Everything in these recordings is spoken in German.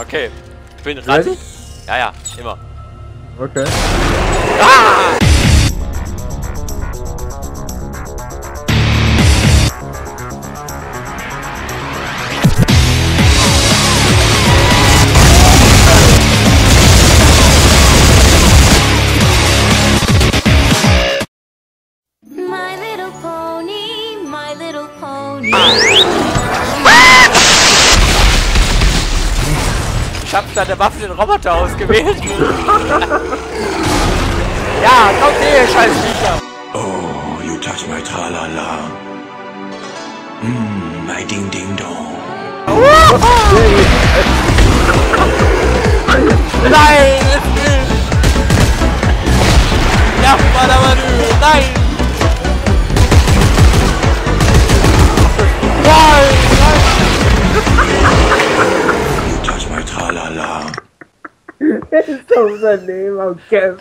Okay. Ich bin ran. Ja, ja, immer. Okay. Ah! Ich hab statt der Waffe den Roboter ausgewählt. Ja, kommt hier, scheiß Viecher. Oh, you touch my tralala. Mmm, my ding ding dong. Nein, ja, Mann, nein. Das ist so Unternehmen am Camp.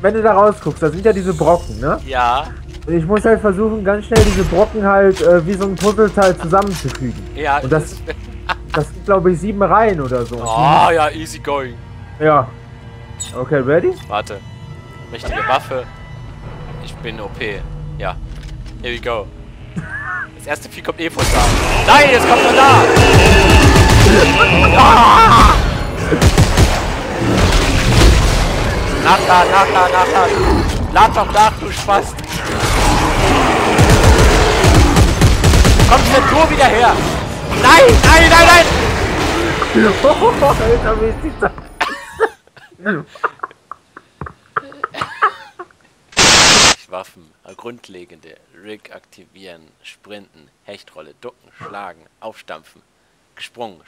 Wenn du da rausguckst, das sind ja diese Brocken, ne? Ja. Und ich muss halt versuchen, ganz schnell diese Brocken halt wie so ein Puzzleteil zusammenzufügen. Ja. Und das sind, glaube ich, 7 Reihen oder so. Ah, oh, ja, easy going. Ja. Okay, ready? Warte. Richtige Waffe. Ich bin OP. Ja. Here we go. Das erste Vieh kommt eh von da. Nein, jetzt kommt von da! Ah! Nach da. Lad doch nach, du Spast. Kommt der Tor wieder her. Nein. Oh, Alter, wie ist die Zeit? Waffen. Grundlegende. Rig aktivieren. Sprinten. Hechtrolle. Ducken. Schlagen. Aufstampfen. Sprung.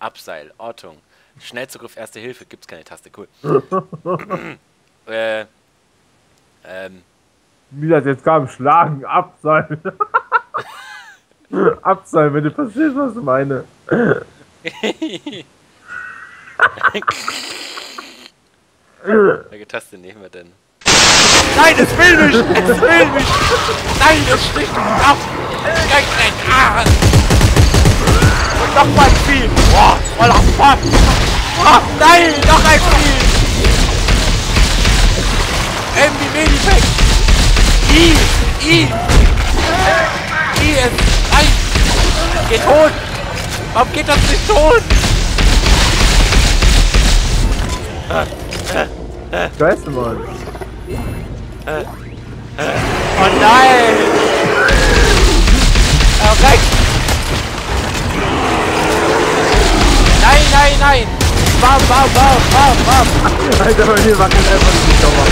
Abseil. Ortung. Schnellzugriff, Erste Hilfe, gibt's keine Taste, cool. Wie das jetzt kam, Schlagen, Abseil. Abseil, wenn du verstehst, was ich meine. Welche Taste nehmen wir denn? Nein, es will mich! Es will mich! Nein, es sticht mich ab! Ah! Und noch mal ein Spiel! Boah, voller Spaß! Oh, nein, noch ein Spiel! MB Medipack! I ist... Nein! Geht tot! Warum geht das nicht tot? Scheiße, Mann! Oh nein! Weg! Nein! Bam! Alter, bei mir war kein einfach nicht sauber.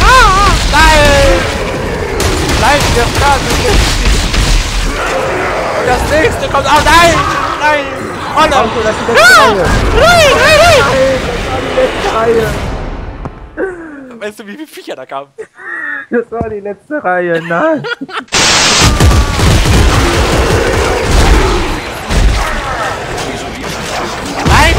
Ah! Nein! Nein, der Straße ist. Das nächste kommt. Ah, nein! Nein! Oh nein! Nein! Weißt du, wie viele Viecher da kamen? Das war die letzte Reihe, nein! Nein!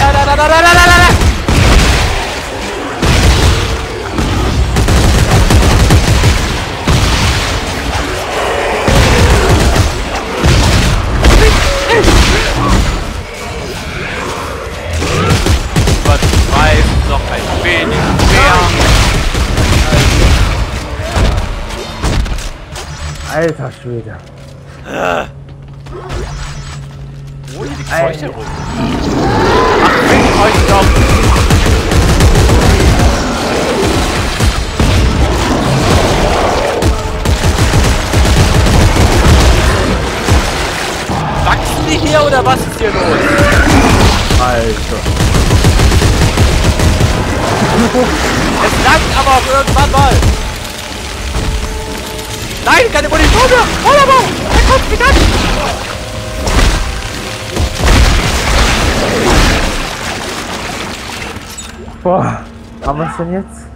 Übertreiben, noch ein wenig mehr. Alter Schwede. Wo liegt Zeug herum? Ach, bringt euch doch! Wachsen die hier oder was ist hier los? Alter! Es langt aber auch irgendwann mal! Nein, keine Munition mehr! Wunderbar! Er kommt wieder an! Boah, haben wir es denn jetzt?